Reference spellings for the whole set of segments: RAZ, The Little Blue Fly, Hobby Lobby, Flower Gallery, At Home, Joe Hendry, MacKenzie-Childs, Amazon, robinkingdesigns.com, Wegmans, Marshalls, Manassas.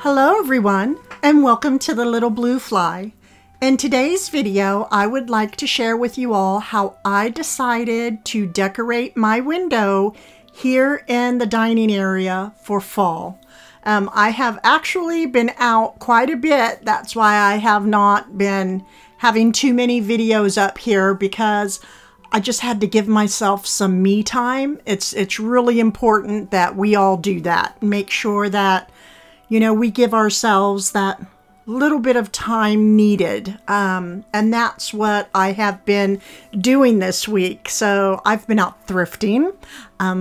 Hello everyone, and welcome to The Little Blue Fly. In today's video, I would like to share with you all how I decided to decorate my window here in the dining area for fall. I have actually been out quite a bit. That's why I have not been having too many videos up here, because I just had to give myself some me time. It's really important that we all do that. Make sure that, you know, we give ourselves that little bit of time needed. And that's what I have been doing this week. So I've been out thrifting,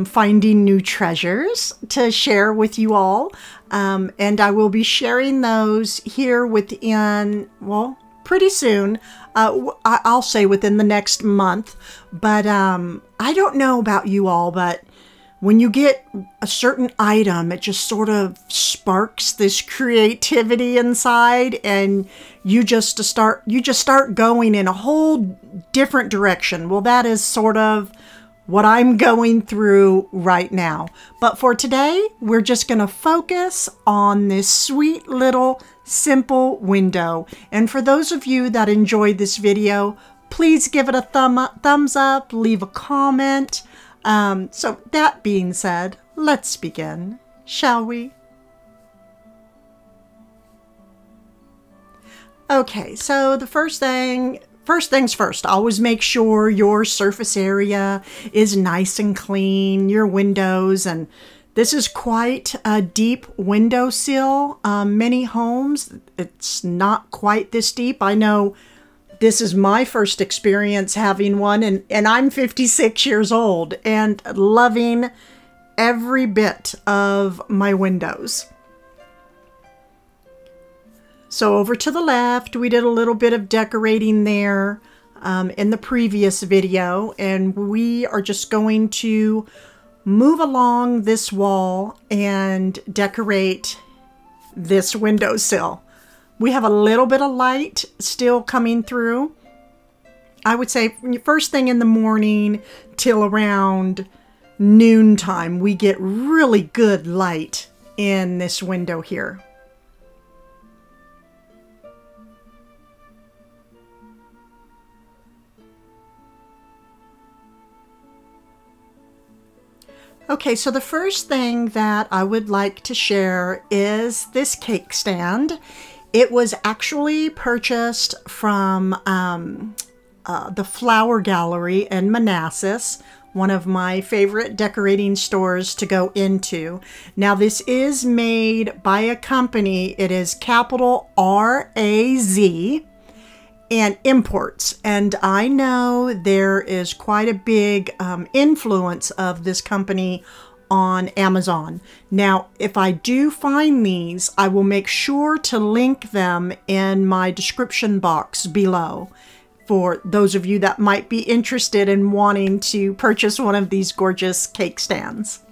finding new treasures to share with you all. And I will be sharing those here within, well, pretty soon. I'll say within the next month. But I don't know about you all, but when you get a certain item, it just sort of sparks this creativity inside, and you just start going in a whole different direction. Well, that is sort of what I'm going through right now. But for today, we're just going to focus on this sweet little simple window. And for those of you that enjoyed this video, please give it a thumbs up, leave a comment. So that being said, let's begin, shall we? Okay, so the first things first, always make sure your surface area is nice and clean, your windows, and this is quite a deep windowsill. Many homes, it's not quite this deep. I know this is my first experience having one, and I'm 56 years old and loving every bit of my windows. So over to the left, we did a little bit of decorating there in the previous video, and we are just going to move along this wall and decorate this windowsill. We have a little bit of light still coming through. I would say first thing in the morning till around noontime, we get really good light in this window here. Okay, so the first thing that I would like to share is this cake stand. It was actually purchased from the Flower Gallery in Manassas, one of my favorite decorating stores to go into. Now, this is made by a company. It is capital RAZ and imports. And I know there is quite a big influence of this company on Amazon. Now, if I do find these, I will make sure to link them in my description box below for those of you that might be interested in wanting to purchase one of these gorgeous cake stands.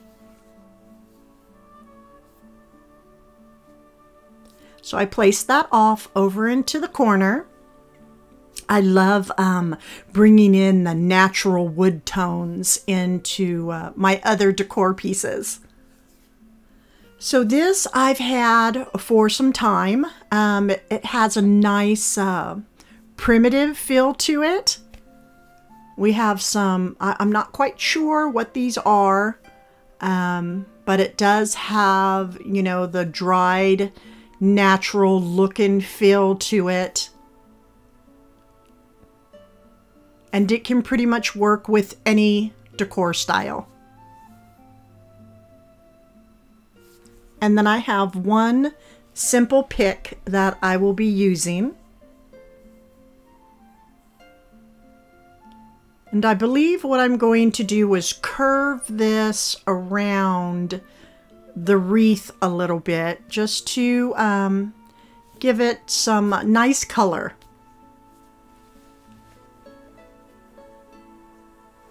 So I placed that off over into the corner. I love bringing in the natural wood tones into my other decor pieces. So this I've had for some time. It has a nice primitive feel to it. We have some, I'm not quite sure what these are, but it does have, you know, the dried natural look and feel to it. And it can pretty much work with any decor style. And then I have one simple pick that I will be using. And I believe what I'm going to do is curve this around the wreath a little bit, just to give it some nice color.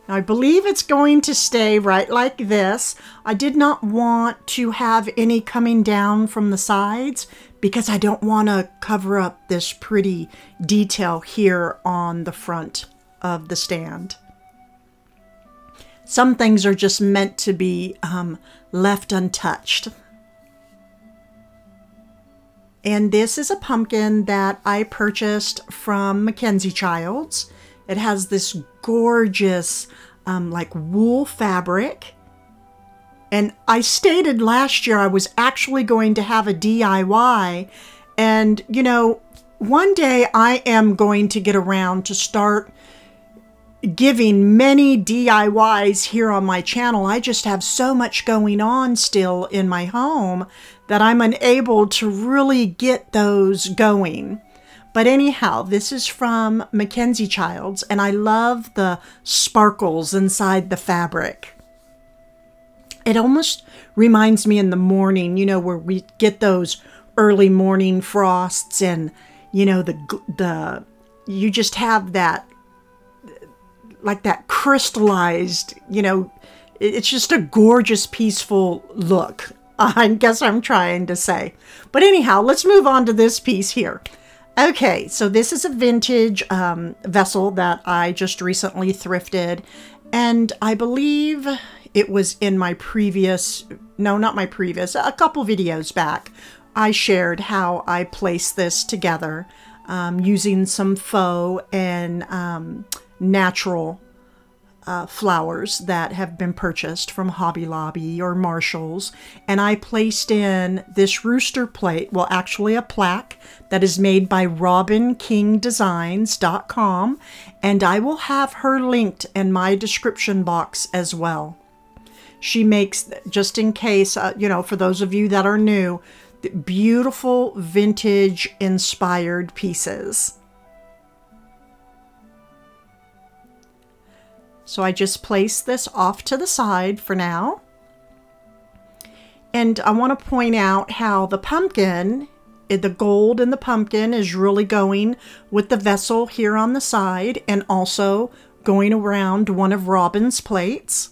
I believe it's going to stay right like this. I did not want to have any coming down from the sides because I don't want to cover up this pretty detail here on the front of the stand. Some things are just meant to be left untouched. And this is a pumpkin that I purchased from MacKenzie-Childs. It has this gorgeous like wool fabric. And I stated last year I was actually going to have a DIY. And, you know, one day I am going to get around to start giving many DIYs here on my channel. I just have so much going on still in my home that I'm unable to really get those going. But anyhow, this is from MacKenzie-Childs, and I love the sparkles inside the fabric. It almost reminds me in the morning, you know, where we get those early morning frosts and, you know, the you just have that, like that crystallized, you know, it's just a gorgeous, peaceful look, I guess I'm trying to say. But anyhow, let's move on to this piece here. Okay, so this is a vintage vessel that I just recently thrifted. And I believe it was in my previous, no, not my previous, a couple videos back, I shared how I placed this together using some faux and natural flowers that have been purchased from Hobby Lobby or Marshalls. And I placed in this rooster plate, well, actually a plaque that is made by robinkingdesigns.com. And I will have her linked in my description box as well. She makes, just in case, you know, for those of you that are new, beautiful vintage inspired pieces. So I just place this off to the side for now. And I want to point out how the pumpkin, the gold in the pumpkin is really going with the vessel here on the side and also going around one of Robin's plates.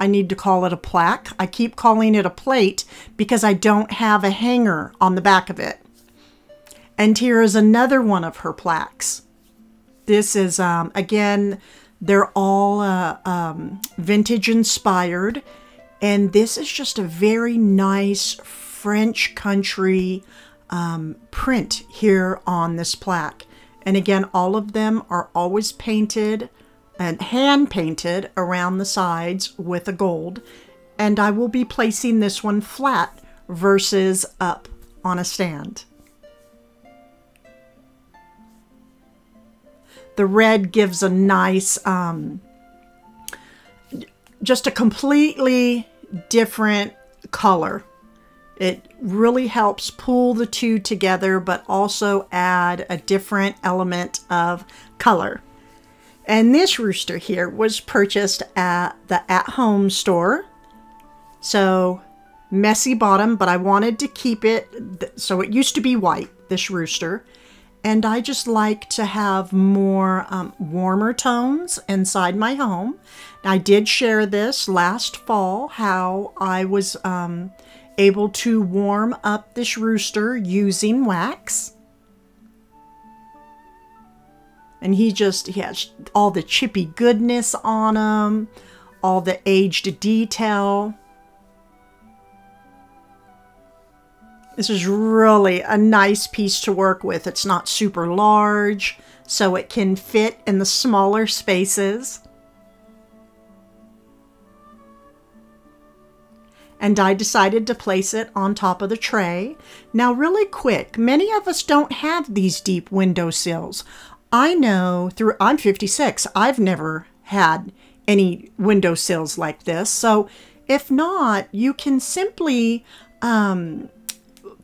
I need to call it a plaque. I keep calling it a plate because I don't have a hanger on the back of it. And here is another one of her plaques. This is, again, they're all vintage inspired, and this is just a very nice French country print here on this plaque. And again, all of them are always painted and hand painted around the sides with a gold. And I will be placing this one flat versus up on a stand. The red gives a nice, just a completely different color. It really helps pull the two together, but also add a different element of color. And this rooster here was purchased at the At Home store. So messy bottom, but I wanted to keep it. So it used to be white, this rooster. And I just like to have more warmer tones inside my home. I did share this last fall, how I was able to warm up this rooster using wax. And he has all the chippy goodness on him, all the aged detail. This is really a nice piece to work with. It's not super large, so it can fit in the smaller spaces. And I decided to place it on top of the tray. Now, really quick, many of us don't have these deep windowsills. I know I'm 56, I've never had any windowsills like this. So if not, you can simply,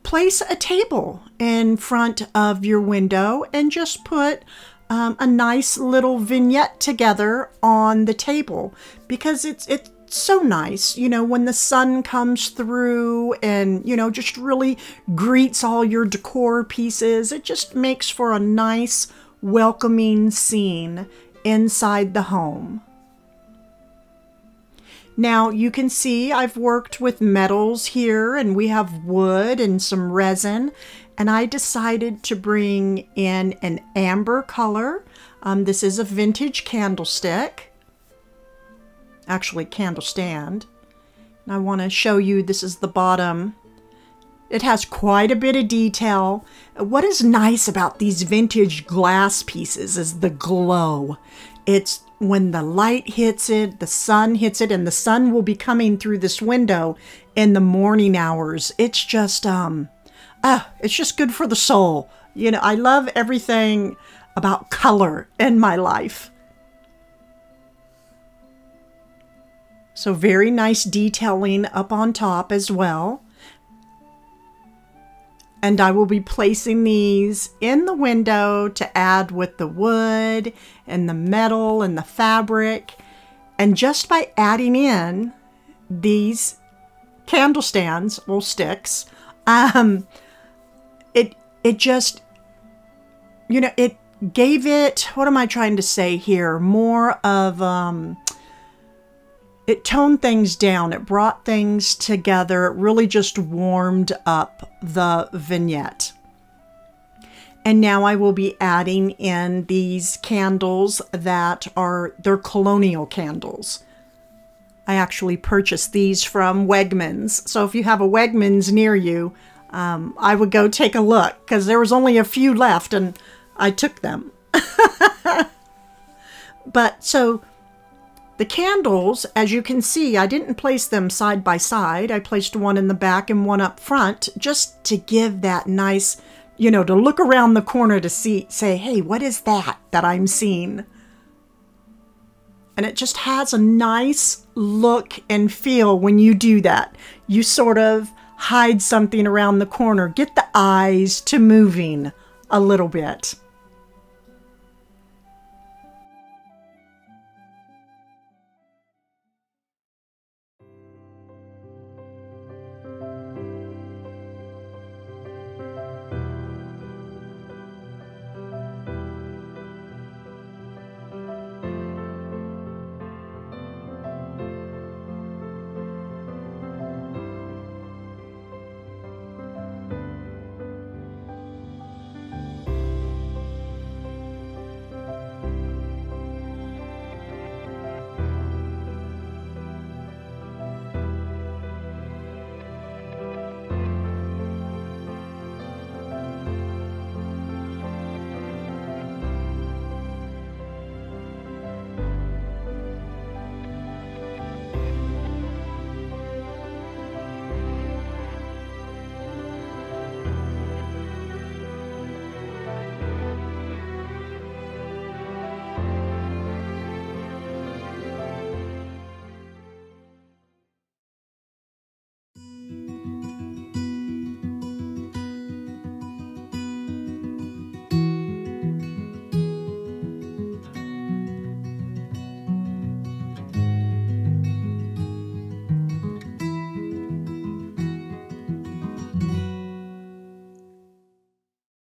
place a table in front of your window and just put a nice little vignette together on the table, because it's so nice, you know, when the sun comes through and, you know, just really greets all your decor pieces. It just makes for a nice, welcoming scene inside the home. Now you can see I've worked with metals here, and we have wood and some resin, and I decided to bring in an amber color. This is a vintage candlestick, actually candle stand. And I want to show you, this is the bottom It has quite a bit of detail. What is nice about these vintage glass pieces is the glow. It's when the light hits it, the sun hits it, and the sun will be coming through this window in the morning hours. It's just, it's just good for the soul. You know, I love everything about color in my life. So very nice detailing up on top as well. And I will be placing these in the window to add with the wood and the metal and the fabric. And just by adding in these candle stands, little sticks, it just, you know, it gave it, what am I trying to say here? More of, it toned things down. It brought things together. It really just warmed up the vignette. And now I will be adding in these candles that are, they're colonial candles. I actually purchased these from Wegmans. So if you have a Wegmans near you, I would go take a look because there was only a few left and I took them. But so the candles, as you can see, I didn't place them side by side. I placed one in the back and one up front just to give that nice, you know, to look around the corner to see, say, hey, what is that I'm seeing? And it just has a nice look and feel when you do that. You sort of hide something around the corner, get the eyes to moving a little bit.